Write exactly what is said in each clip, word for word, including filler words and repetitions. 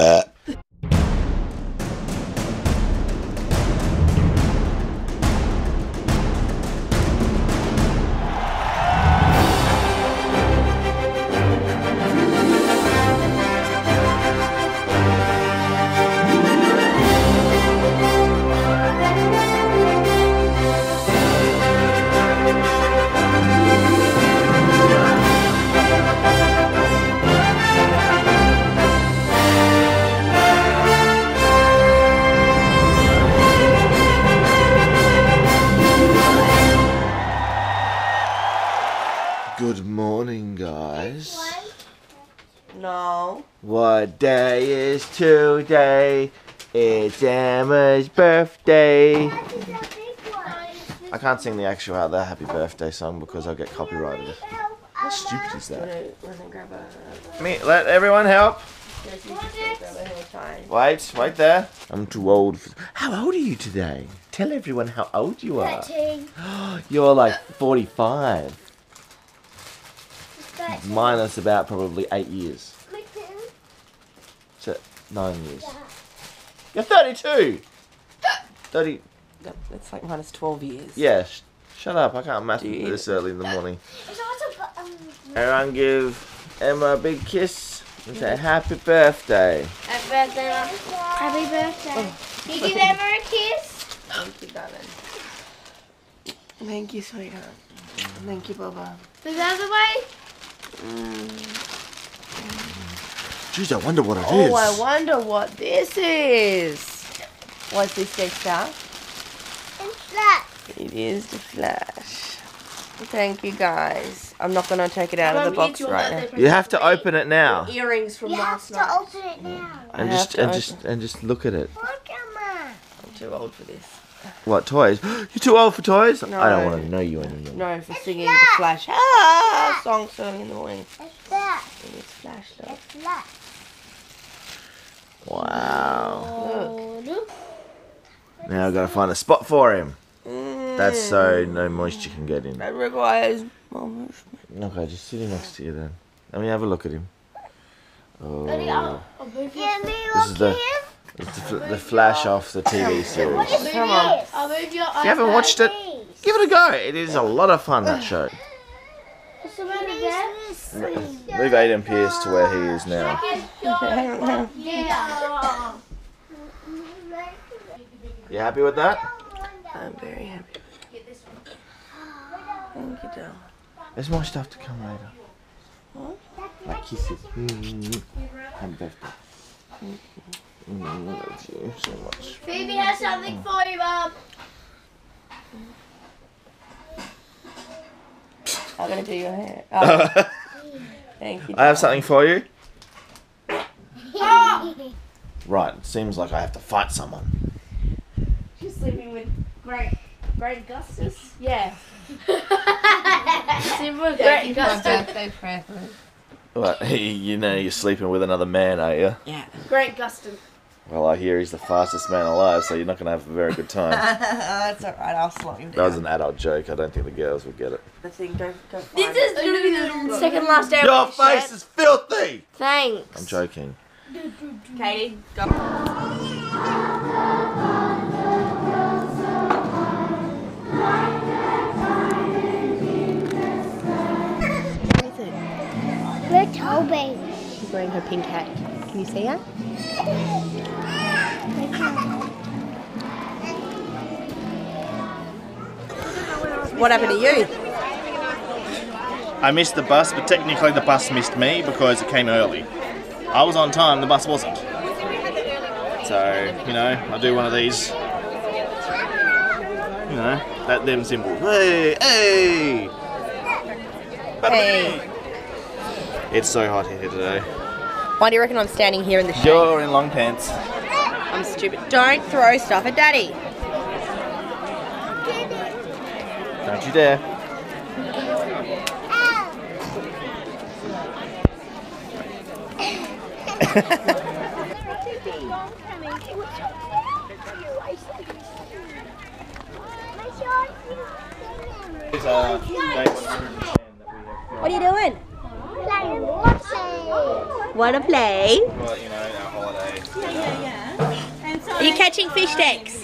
Uh, Good morning, guys. No. What day is today? It's Emma's birthday. I can't sing the actual out there happy birthday song because I'll get copyrighted. How stupid is that? Me, let everyone help. Wait, wait there. I'm too old. For... How old are you today? Tell everyone how old you are. You're like forty-five. Minus about probably eight years. So nine years. You're thirty-two. Thirty. That's like minus twelve years. Yeah. Sh shut up! I can't math this early in the morning. Everyone, give Emma a big kiss and say happy birthday. Happy birthday, Mum. Happy birthday. Can you give Emma a kiss? Thank you, darling. Thank you, sweetheart. Thank you, Baba. Is that the way? Jeez, I wonder what it oh, is. Oh, I wonder what this is. What's this next up? It's that. It is the Flash. Thank you, guys. I'm not going to take it out I of the box right now. You have to open it now. Earrings from you last night. You have to open it now. And just and just and just look at it. Look, Emma. I'm too old for this. What, toys? You're too old for toys? No. I don't want to know you anymore. No, for singing the Flash. Ah, song song in the morning. It's Flash. It's Flash, look. It's Flash. Wow. Look. Look. Now I've got to find a spot for him. Mm. That's so no moisture can get in. That requires more moisture. Okay, just sit him next to you then. Let me have a look at him. Oh. Yeah, me look at him. It's the, the Flash off the T V series. What is Come on. I'll move your if you haven't watched it, give it a go. It is a lot of fun, that show. What's the matter there? Move Aiden Pierce to where he is now. You happy with that? I'm very happy with it. Thank you, darling. There's more stuff to come later. What? Like kisses. Happy birthday. Mm, I love you so much. Phoebe has something for you, Mum. I'm going to do your hair. Oh. Thank you. I have something for you. Oh. Right, it seems like I have to fight someone. She's sleeping with Greg. Greg Augustus? Yeah. Sleeping with Greg Augustus. What, you know you're sleeping with another man, are you? Yeah. Great Guston. Well, I hear he's the fastest man alive, so you're not going to have a very good time. That's alright, I'll slow him down. That was an adult joke, I don't think the girls would get it. The thing, don't, don't this is going to be the second last day. Your face is filthy! Thanks. I'm joking. Katie, go. We're Toby. She's wearing her pink hat. Can you see her? What happened to you? I missed the bus, but technically the bus missed me because it came early. I was on time, the bus wasn't. So, you know, I do one of these. You know, that them symbol. Hey, hey! Hey! It's so hot here today. Why do you reckon I'm standing here in the shade? You're in long pants. I'm stupid. Don't throw stuff at Daddy. Don't you dare. What are you doing? What a play! Well, you know, our holiday Yeah, yeah, yeah. And so Are you catching fish decks?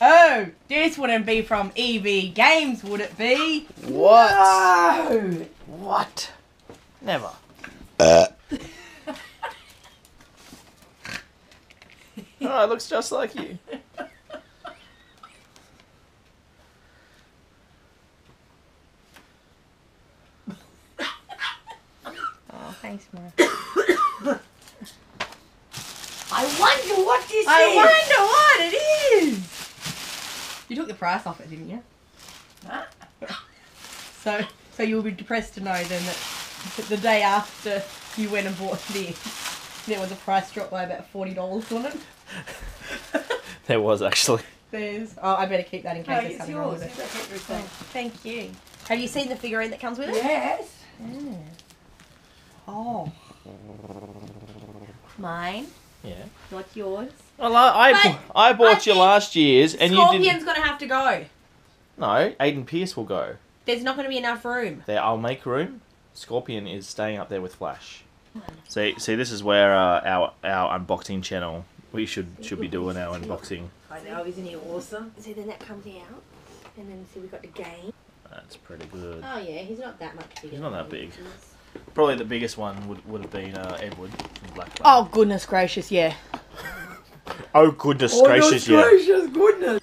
Oh, this wouldn't be from E V Games, would it be? What? No. What? Never. Uh. Oh, it looks just like you. Oh, thanks, Mara. I wonder what this I is. I wonder what it is. You took the price off it, didn't you? Huh? So, so you'll be depressed to know then that the day after you went and bought this, there was a price drop by about forty dollars on it. There was actually. There's. Oh, I better keep that in case no, there's something wrong with it. Oh, thank you. Have you seen the figurine that comes with it? Yes. Mm. Oh. Mine. Yeah. Not yours. Well, I, I, I bought your last year's and Scorpion's you didn't... Scorpion's going to have to go. No, Aiden Pierce will go. There's not going to be enough room. There, I'll make room. Scorpion is staying up there with Flash. See, see, this is where uh, our our unboxing channel. We should should be doing our unboxing. I know, isn't he awesome? See, then that comes out, and then see, we got the game. That's pretty good. Oh yeah, he's not that much bigger. He's not that big. Probably the biggest one would would have been uh, Edward from Black Black. Oh goodness gracious, yeah. Oh goodness oh, gracious, yeah. Gracious goodness.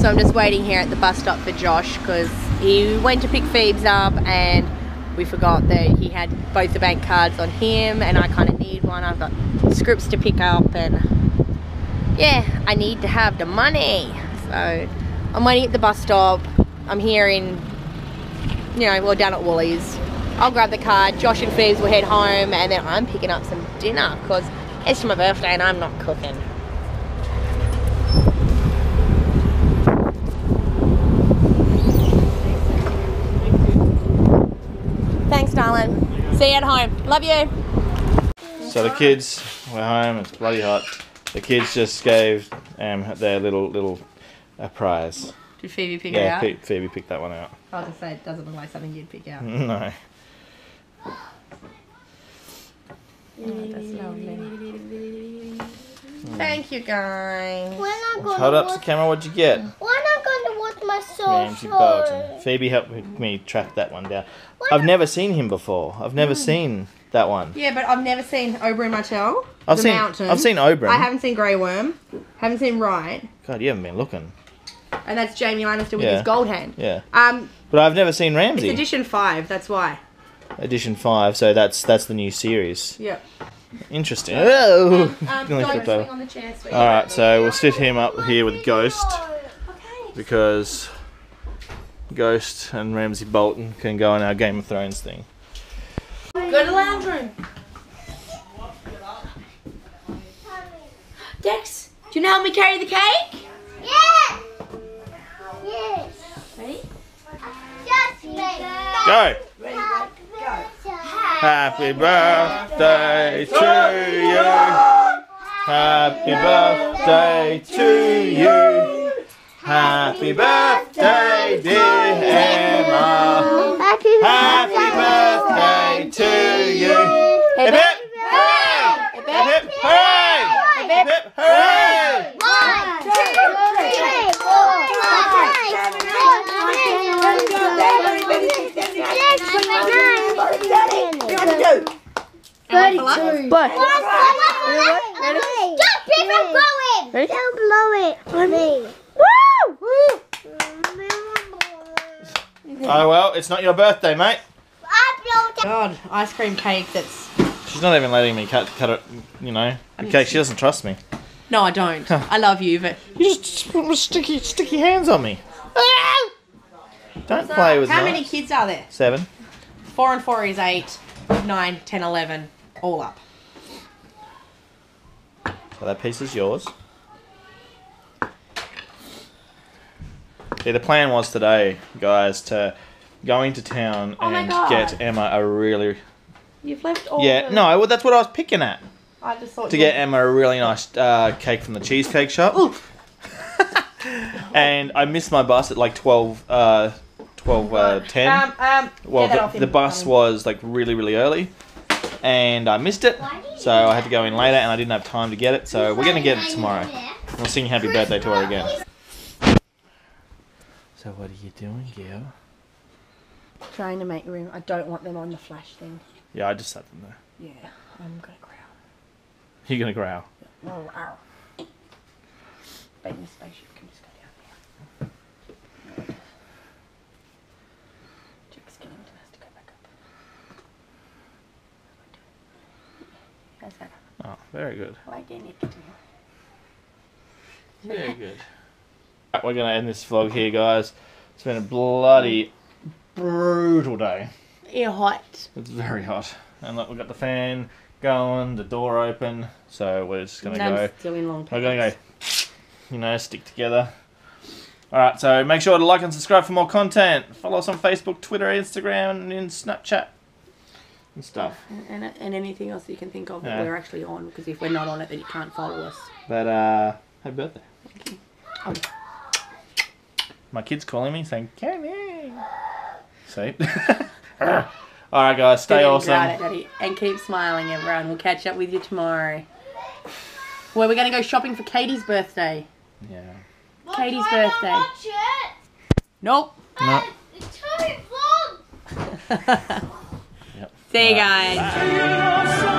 So I'm just waiting here at the bus stop for Josh because he went to pick Phoebes up and we forgot that he had both the bank cards on him and I kind of need one. I've got scripts to pick up and yeah, I need to have the money. So I'm waiting at the bus stop. I'm here in, you know, well down at Woolies. I'll grab the card, Josh and Phoebes will head home and then I'm picking up some dinner because it's my birthday and I'm not cooking. See you at home. Love you. So the kids, we're home. It's bloody hot. The kids just gave um, their little little uh, prize. Did Phoebe pick yeah, it out? Yeah, Phoebe picked that one out. I was going to say, it doesn't look like something you'd pick out. No. Oh, that's lovely. Thank you, guys. Hold up to the camera. What'd you get? Ramsay Bolton. Phoebe helped me track that one down. What? I've never seen him before. I've never mm. seen that one. Yeah, but I've never seen Oberyn Martell. I've the seen. Mountain. I've seen Oberyn. I haven't seen Grey Worm. Haven't seen Ryan. God, you haven't been looking. And that's Jamie Lannister with yeah. his gold hand. Yeah. Um. But I've never seen Ramsay. It's edition five. That's why. Edition five. So that's that's the new series. Yeah. Interesting. Oh. Um, um, don't swing on the chair, sweetie. All right. So we'll sit him up here with Ghost. Because Ghost and Ramsay Bolton can go on our Game of Thrones thing. Go to lounge room. Dex, do you know how we carry the cake? Yeah. Yes. Ready? Just go. Ready, go. Happy birthday to you. Happy birthday to you. Happy birthday, dear Emma. Happy, Happy birthday, birthday to you. Hip hip hooray! Hip hip hooray! Hip hip hooray! One, two, three, four, five, seven, eight, nine, ten, eleven, twelve, thirteen, fourteen, fifteen, sixteen, seventeen, eighteen, nineteen, twenty, twenty-one, twenty-two. Stop people blowing! Ready? Don't blow it for me. Oh well, it's not your birthday, mate. God, ice cream cake that's... She's not even letting me cut, cut it, you know, the cake. She doesn't trust me. No, I don't. I love you, but... You just put my sticky, sticky hands on me. Don't so, play with me. How many kids are there? Seven. Four and four is eight. Nine, ten, eleven. All up. So that piece is yours. Yeah, the plan was today, guys, to go into town oh and get Emma a really... You've left all Yeah, the... no, well, that's what I was picking at. I just thought... To get were... Emma a really nice uh, cake from the cheesecake shop. Ooh. and I missed my bus at like twelve. Uh, twelve uh, ten. Um, um, well, yeah, the, the bus time. was like really, really early, and I missed it, so I had to go in later, and I didn't have time to get it. So we're gonna get it tomorrow. We'll sing Happy Birthday to her again. So what are you doing, girl? Trying to make room. I don't want them on the Flash thing. Yeah, I just sat them there. Yeah, I'm gonna growl. You're gonna growl. Oh, ow. Baby spaceship can just go down there. Jack's getting into this to go back up. How's that? Oh, very good. Why didn't it get to me? Very good. Right, we're gonna end this vlog here, guys. It's been a bloody brutal day. It's hot. It's very hot. And look, we've got the fan going, the door open, so we're just gonna no, go. Still in long we're gonna go, you know, stick together. Alright, so make sure to like and subscribe for more content. Follow us on Facebook, Twitter, Instagram, and Snapchat and stuff. And, and, and anything else that you can think of that yeah. we're actually on, because if we're not on it, then you can't follow us. But, uh, happy birthday. Thank you. Oh. My kid's calling me saying, Kenny! See? Alright guys, stay awesome. It, Daddy. And keep smiling, everyone. We'll catch up with you tomorrow. Well, we're going to go shopping for Katie's birthday. Yeah. Well, Katie's I birthday. Don't watch it. Nope. Nope. It's too long. Yep. See you guys. Bye.